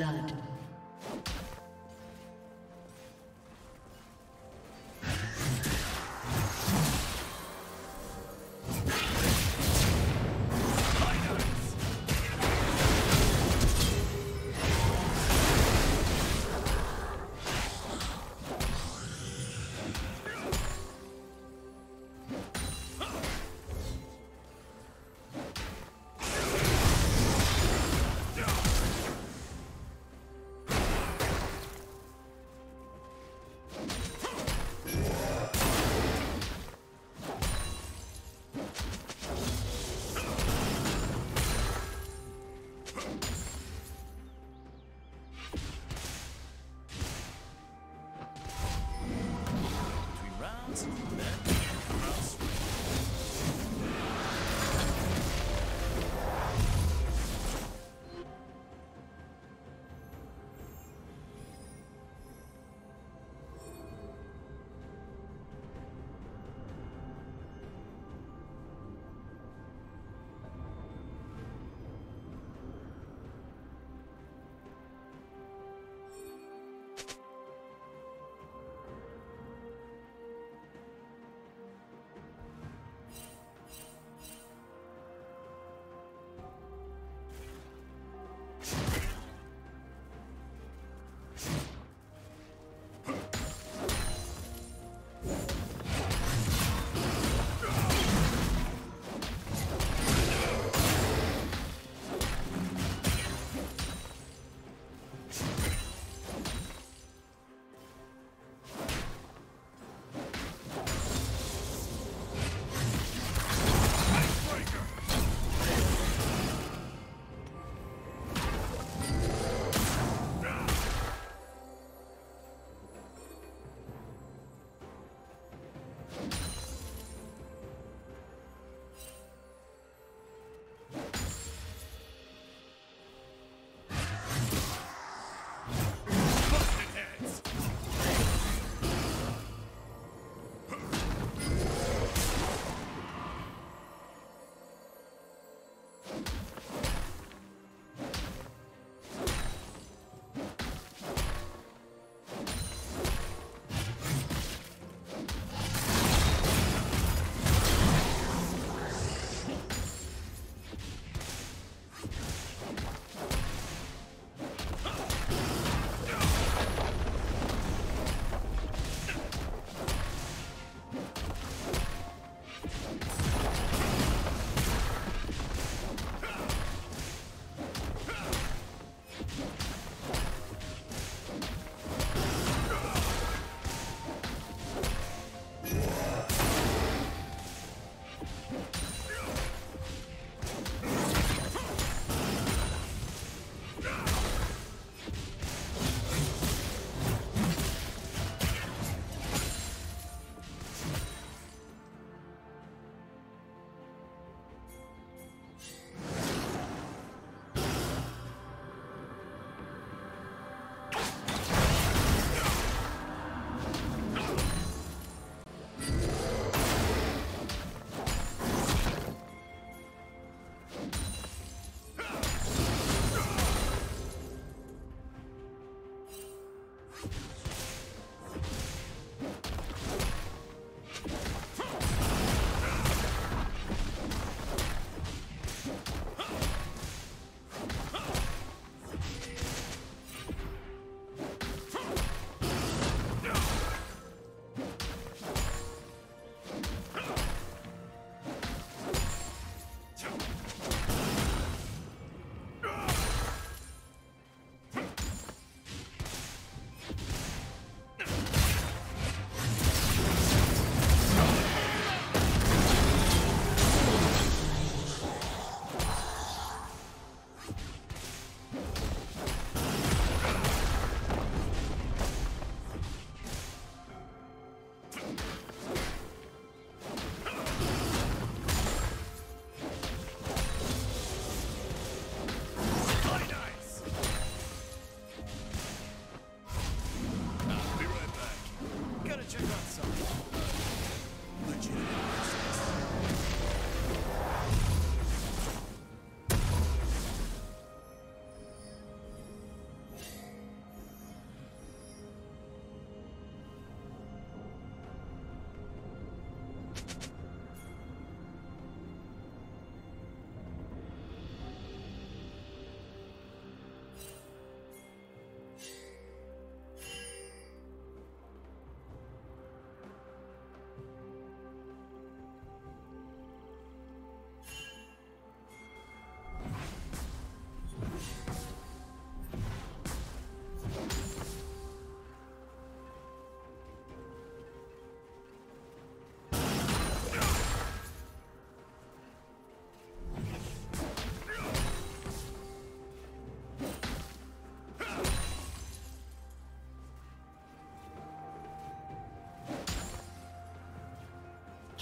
blood.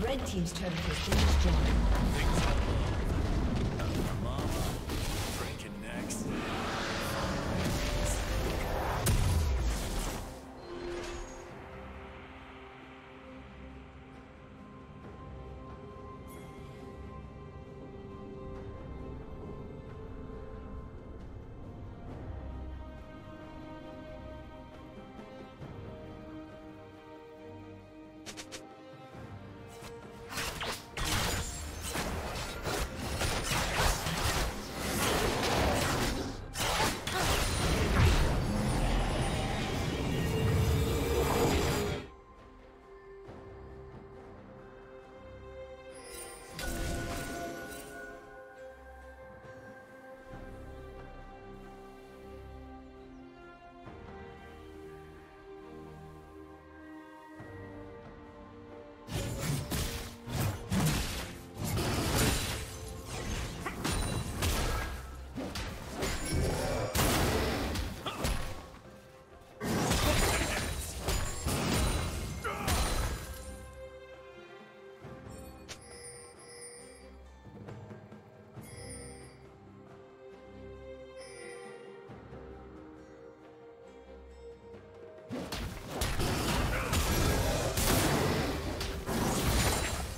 Red team's turret has been destroyed.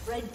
Red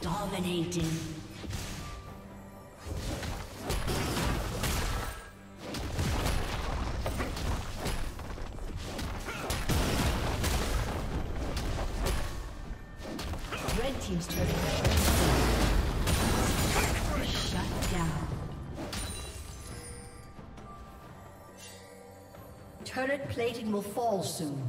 Dominating. Red team's turret shut down. Turret plating will fall soon.